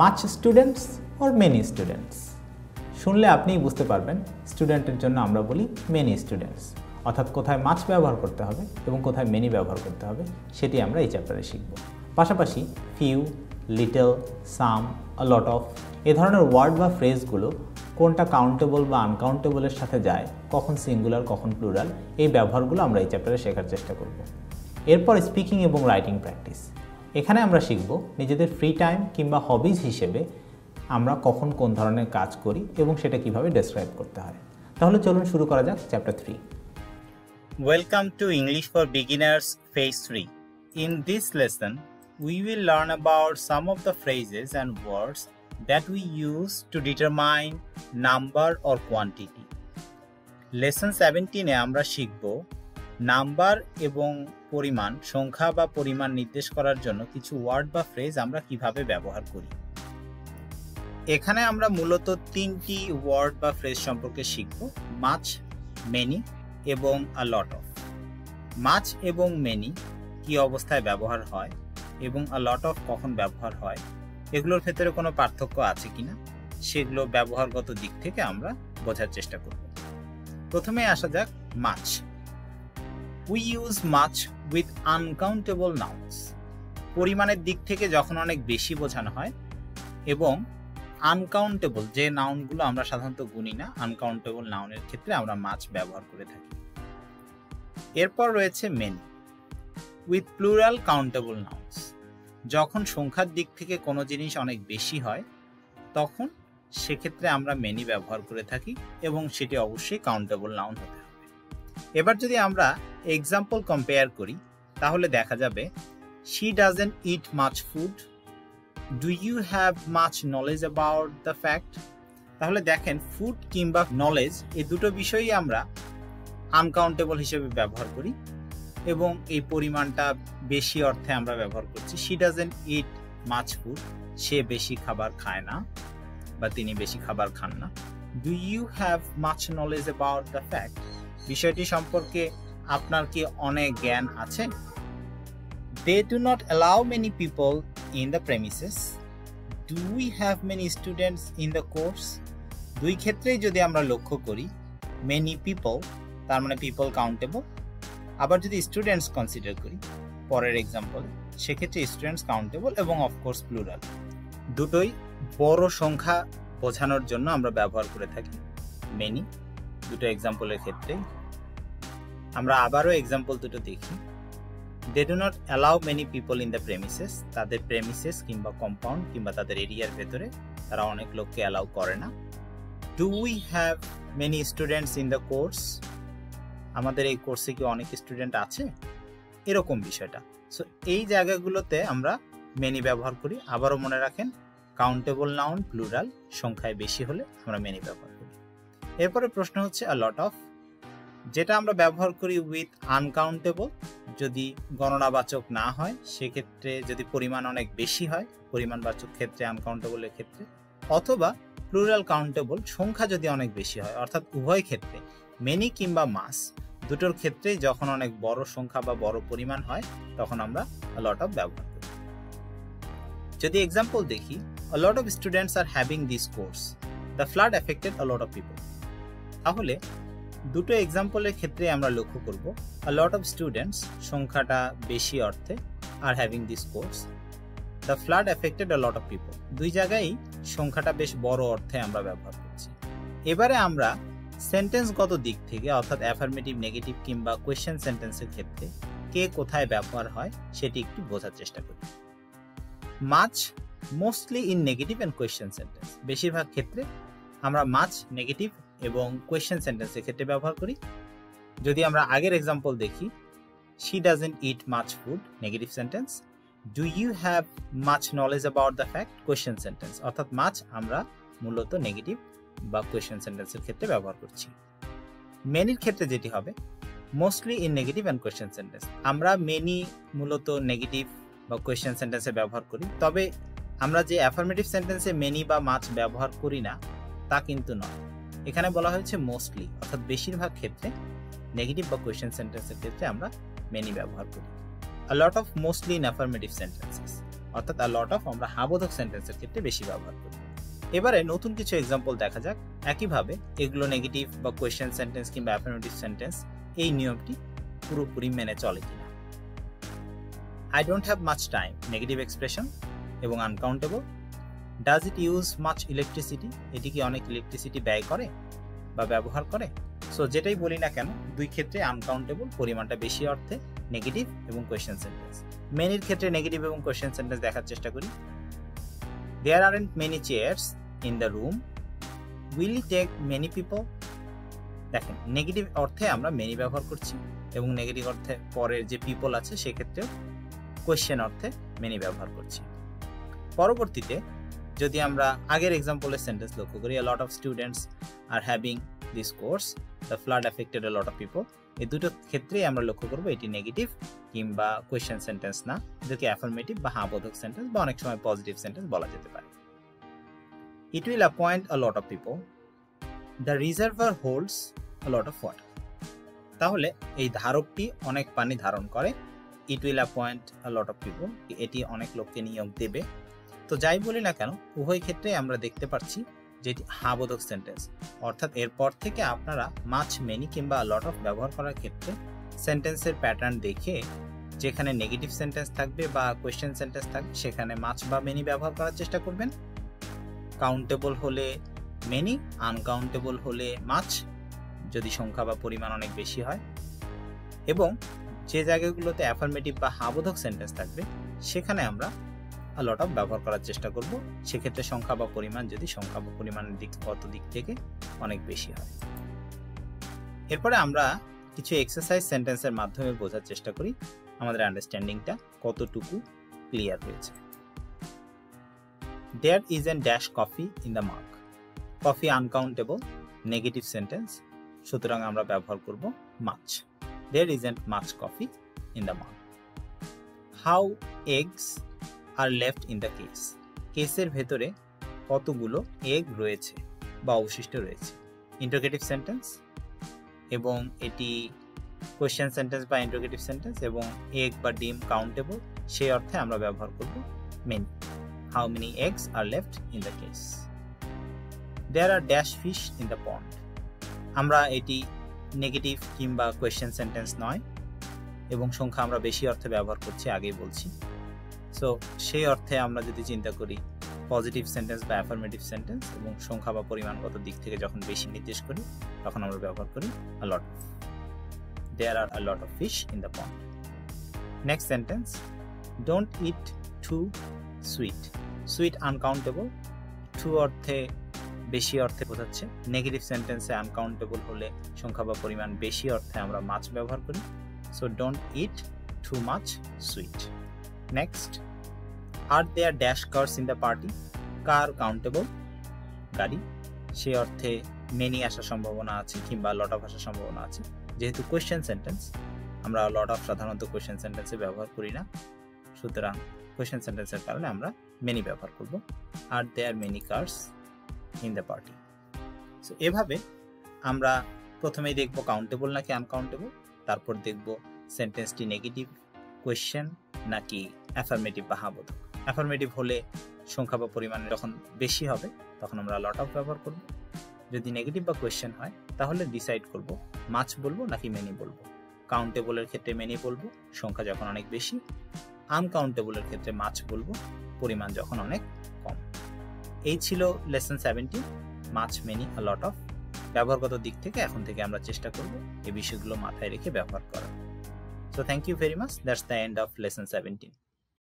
much students or many students? শুনলে আপনিই বুঝতে পারবেন স্টুডেন্টের জন্য আমরা বলি many students, অর্থাৎ কোথায় much ব্যবহার করতে হবে এবং কোথায় many ব্যবহার করতে হবে সেটি আমরা এই চ্যাপ্টারে শিখব। পাশাপাশি few, little, some, a lot of এই ধরনের ওয়ার্ড বা ফ্রেজগুলো কোনটা কাউন্টেবল বা আনকাউন্টেবলের সাথে যায়, কখন সিঙ্গুলার কখন প্লুরাল, এই ব্যবহারগুলো আমরা এই চ্যাপ্টারে শেখার চেষ্টা করব। এরপর স্পিকিং এবং রাইটিং প্র্যাকটিস। এখানে আমরা শিখব নিজেদের ফ্রি টাইম কিংবা হবিজ হিসেবে আমরা কখন কোন ধরনের কাজ করি এবং সেটা কিভাবে ডেসক্রাইব করতে হয়। তাহলে চলুন শুরু করা যাক chapter 3। Welcome to English for beginners phase 3। In this lesson we will learn about some of the phrases and words that we use to determine number or quantity. Lesson 17 এ আমরা শিখব নাম্বার এবং পরিমাণ, সংখ্যা বা পরিমাণ নির্দেশ করার জন্য কিছু ওয়ার্ড বা ফ্রেজ আমরা কিভাবে ব্যবহার করি। এখানে আমরা মূলত তিনটি ওয়ার্ড বা ফ্রেজ সম্পর্কে শিখব, মাচ, মেনি এবং আ লট অফ। মাচ এবং মেনি কি অবস্থায় ব্যবহার হয় এবং আ লট অফ কখন ব্যবহার হয়, এগুলোর ক্ষেত্রে কোনো পার্থক্য আছে কিনা সেগুলো ব্যবহারগত দিক থেকে আমরা বোঝার চেষ্টা করব। প্রথমে আসা যাক much. We use much with uncountable nouns. পরিমাণের দিক থেকে যখন অনেক বেশি বোঝানো হয় এবং আনকাউন্টেবল যে নাউনগুলো আমরা সাধারণত গুনি না, আনকাউন্টেবল নাউনের ক্ষেত্রে আমরা মাচ ব্যবহার করে থাকি। এরপর রয়েছে many with plural countable nouns. যখন সংখ্যার দিক থেকে কোনো জিনিস অনেক বেশি হয় তখন সেক্ষেত্রে আমরা মেনি ব্যবহার করে থাকি এবং সেটি অবশ্যই কাউন্টেবল নাউন হতে হবে। এবার যদি আমরা এক্সাম্পল কম্পেয়ার করি তাহলে দেখা যাবে she doesn't eat much food, do you have much knowledge about the fact. তাহলে দেখেন ফুড কিংবা নলেজ এই দুটো বিষয়ই আমরা আনকাউন্টেবল হিসেবে ব্যবহার করি এবং এই পরিমাণটা বেশি অর্থে আমরা ব্যবহার করছি। She doesn't eat much food, সে বেশি খাবার খায় না বা তিনি বেশি খাবার খান না। Do you have much knowledge about the fact, বিষয়টি সম্পর্কে আপনার কি অনেক জ্ঞান আছে। They do not allow many people in the premises, do we have many students in the course. দুই ক্ষেত্রেই যদি আমরা লক্ষ্য করি মেনি পিপল, তার মানে পিপল কাউন্টেবল। আবার যদি স্টুডেন্টস কনসিডার করি পরের এক্সাম্পল, সেক্ষেত্রে স্টুডেন্টস কাউন্টেবল এবং অফকোর্স প্লুরাল, দুটোই বড় সংখ্যা বোঝানোর জন্য আমরা ব্যবহার করে থাকি মেনি। দুটো এক্সাম্পলের ক্ষেত্রে আমরা আবারও এক্সাম্পল দুটো দেখি। They do not allow many people in the premises, তাদের প্রেমিসেস কিংবা কম্পাউন্ড কিংবা তাদের এরিয়ার ভেতরে তারা অনেক লোককে অ্যালাউ করে না। Do we have many students in the course, আমাদের এই কোর্সে কি অনেক স্টুডেন্ট আছে, এরকম বিষয়টা। সো এই জায়গাগুলোতে আমরা মেনি ব্যবহার করি। আবারও মনে রাখেন কাউন্টেবল নাউন প্লুরাল, সংখ্যায় বেশি হলে আমরা মেনি ব্যবহার করি। এরপরে প্রশ্ন হচ্ছে আ লট অফ, যেটা আমরা ব্যবহার করি উইথ আনকাউন্টেবল। যদি গণনাবাচক না হয় সেক্ষেত্রে, যদি পরিমাণ অনেক বেশি হয় পরিমাণবাচক ক্ষেত্রে আনকাউন্টেবলের ক্ষেত্রে, অথবা প্লুরাল কাউন্টেবল সংখ্যা যদি অনেক বেশি হয়, অর্থাৎ উভয় ক্ষেত্রে মেনি কিংবা মাস দুটোর ক্ষেত্রে যখন অনেক বড় সংখ্যা বা বড় পরিমাণ হয় তখন আমরা a lot of ব্যবহার করি। যদি এক্সাম্পল দেখি a lot of students are having this course, the flood affected a lot of people। তাহলে দুটো এক্সাম্পলের ক্ষেত্রে আমরা লক্ষ্য করব a lot of students সংখ্যাটা বেশি অর্থে, আর having this course the flood affected a lot of people, দুই জায়গায় সংখ্যাটা বেশ বড় অর্থে আমরা ব্যবহার করছি। এবারে আমরা সেন্টেন্সগত দিক থেকে, অর্থাৎ অ্যাফার্মেটিভ, নেগেটিভ কিংবা কোয়েশ্চেন সেন্টেন্সের ক্ষেত্রে কে কোথায় ব্যবহার হয় সেটি একটু বোঝার চেষ্টা করি। Much mostly in negative and question sentence, বেশিরভাগ ক্ষেত্রে আমরা মাচ নেগেটিভ এবং কোয়েশ্চেন সেন্টেন্সের ক্ষেত্রে ব্যবহার করি। যদি আমরা আগের এক্সাম্পল দেখি she doesn't eat much food, negative sentence. Do you have much knowledge about the fact, question sentence. অর্থাৎ মাচ আমরা মূলত নেগেটিভ বা কোয়েশ্চেন সেন্টেন্সের ক্ষেত্রে ব্যবহার করছি। মেনির ক্ষেত্রে যেটি হবে mostly in negative and question sentence. আমরা মেনি মূলত নেগেটিভ বা কোয়েশ্চেন সেন্টেন্সে ব্যবহার করি, তবে আমরা যে অ্যাফার্মেটিভ সেন্টেন্সে মেনি বা মাচ ব্যবহার করি না তা কিন্তু নয়। এখানে বলা হয়েছে মোস্টলি, অর্থাৎ বেশিরভাগ ক্ষেত্রে নেগেটিভ বা কোয়েশ্চেন সেন্টেন্সের ক্ষেত্রে আমরা মেনি ব্যবহার করি। a lot of mostly in affirmative sentences, অর্থাৎ a lot of আমরা হাবোধক সেন্টেন্সের ক্ষেত্রে বেশি ব্যবহার করি। এবারে নতুন কিছু এক্সাম্পল দেখা যাক, একইভাবে এগুলো নেগেটিভ বা কোয়েশ্চেন সেন্টেন্স কিংবা অ্যাফার্মেটিভ সেন্টেন্স এই নিয়মটি পুরোপুরি মেনে চলে কিনা। I don't have much time, negative expression এবং uncountable. Does it use much electricity, এটি কি অনেক ইলেকট্রিসিটি ব্যয় করে বা ব্যবহার করে। সো যেটাই বলি না কেন দুই ক্ষেত্রে আনকাউন্টেবল পরিমাণটা বেশি অর্থে নেগেটিভ এবং কোয়েশ্চেন সেন্টেন্স। মেনির ক্ষেত্রে নেগেটিভ এবং কোয়েশ্চেন সেন্টেন্স দেখার চেষ্টা করি। There aren't many chairs in the room. Will it take many people? দেখেন নেগেটিভ অর্থে আমরা many ব্যবহার করছি এবং নেগেটিভ অর্থে পরের যে people আছে সেক্ষেত্রে কোয়েশ্চেন অর্থে many ব্যবহার করছি। পরবর্তীতে যদি আমরা আগের এক্সাম্পলের সেন্টেন্স লক্ষ্য করি, a lot of students are having this course, the flood affected a lot of people, এই দুটো ক্ষেত্রেই আমরা লক্ষ্য করব এটি নেগেটিভ কিংবা কোয়েশ্চেন সেন্টেন্স না, এদেরকে অ্যাফার্মেটিভ বা হাবোধক সেন্টেন্স বা অনেক সময় পজিটিভ সেন্টেন্স বলা যেতে পারে। It will appoint a lot of people. The reservoir holds a lot of water. তাহলে এই ধারকটি অনেক পানি ধারণ করে। It will appoint a lot of people, এটি অনেক লোককে নিয়োগ দেবে। তো যাই বলি না কেন উভয় ক্ষেত্রে আমরা দেখতে পাচ্ছি যেটি হাবোধক সেন্টেন্স, অর্থাৎ এরপর থেকে আপনারা মাছ মেনি কিংবা লট অফ ব্যবহার করার ক্ষেত্রে সেন্টেন্সের প্যাটার্ন দেখে যেখানে নেগেটিভ সেন্টেন্স থাকবে বা কোয়েশ্চেন সেন্টেন্স থাকবে সেখানে মাছ বা মেনি ব্যবহার করার চেষ্টা করবেন। কাউন্টেবল হলে মেনি, আনকাউন্টেবল হলে মাছ যদি সংখ্যা বা পরিমাণ অনেক বেশি হয়। এবং যে জায়গাগুলোতে অ্যাফার্মেটিভ বা হাবোধক সেন্টেন্স থাকবে সেখানে আমরা a lot of ব্যবহার করার চেষ্টা করব, সেক্ষেত্রে সংখ্যা বা পরিমাণ যদি সংখ্যা বা পরিমাণের দিক কত দিক থেকে অনেক বেশি হয়। এরপরে আমরা কিছু এক্সারসাইজ সেন্টেন্সের মাধ্যমে বোঝার চেষ্টা করি আমাদের আন্ডারস্ট্যান্ডিংটা কতটুকু ক্লিয়ার হয়েছে। There isn't dash coffee in the mug. Coffee uncountable, negative sentence, সুতরাং আমরা ব্যবহার করব much. There isn't much coffee in the mug. How eggs are left in the case. কেসের ভেতরে কতগুলো এগ রয়েছে বা অবশিষ্ট রয়েছে, ইন্টারোগেটিভ সেন্টেন্স এবং এটি কোয়েশ্চেন সেন্টেন্স বা ইন্টারোগেটিভ সেন্টেন্স এবং এগ বা ডিম কাউন্টেবল, সেই অর্থে আমরা ব্যবহার করব many. How many eggs are left in the case? There are dash fish in the pond. আমরা এটি নেগেটিভ কিংবা কোয়েশ্চেন সেন্টেন্স নয় এবং সংখ্যা আমরা বেশি অর্থে ব্যবহার করছি, আগেই বলছি। সো সেই অর্থে আমরা যদি চিন্তা করি পজিটিভ সেন্টেন্স বা অ্যাফার্মেটিভ সেন্টেন্স এবং সংখ্যা বা পরিমাণগত দিক থেকে যখন বেশি নির্দেশ করি তখন আমরা ব্যবহার করি a lot of. There are a lot of fish in the pond. Next sentence, don't eat too sweet. Sweet uncountable, too অর্থে বেশি অর্থে বোঝাচ্ছে। নেগেটিভ সেন্টেন্সে আনকাউন্টেবল হলে সংখ্যা বা পরিমাণ বেশি অর্থে আমরা much ব্যবহার করি। So don't eat too much sweet. Next, are there dash cars in the party? Car countable, গাড়ি, সেই অর্থে many আসার সম্ভাবনা আছে কিংবা lot of আসার সম্ভাবনা আছে। যেহেতু কোয়েশ্চেন সেন্টেন্স আমরা lot of সাধারণত কোয়েশ্চেন সেন্টেন্সে ব্যবহার করি না, সুতরাং কোয়েশ্চেন সেন্টেন্সের কারণে আমরা many ব্যবহার করব। Are there many cars in the party? So এভাবে আমরা প্রথমেই দেখব কাউন্টেবল নাকি আনকাউন্টেবল, তারপর দেখব সেন্টেন্সটি নেগেটিভ কোয়েশ্চেন নাকি অ্যাফার্মেটিভ বা হাবোধক। অ্যাফার্মেটিভ হলে সংখ্যা বা পরিমাণ যখন বেশি হবে তখন আমরা লট অফ ব্যবহার করব। যদি নেগেটিভ বা কোয়েশ্চেন হয় তাহলে ডিসাইড করব মাছ বলবো নাকি মেনি বলবো। কাউন্টেবলের ক্ষেত্রে মেনি বলবো সংখ্যা যখন অনেক বেশি, আনকাউন্টেবলের ক্ষেত্রে মাছ বলবো পরিমাণ যখন অনেক কম। এই ছিল lesson 17 much many a lot of ব্যবহারগত দিক থেকে। এখন থেকে আমরা চেষ্টা করব এই বিষয়গুলো মাথায় রেখে ব্যবহার করা। So thank you very much. That's the end of lesson 17.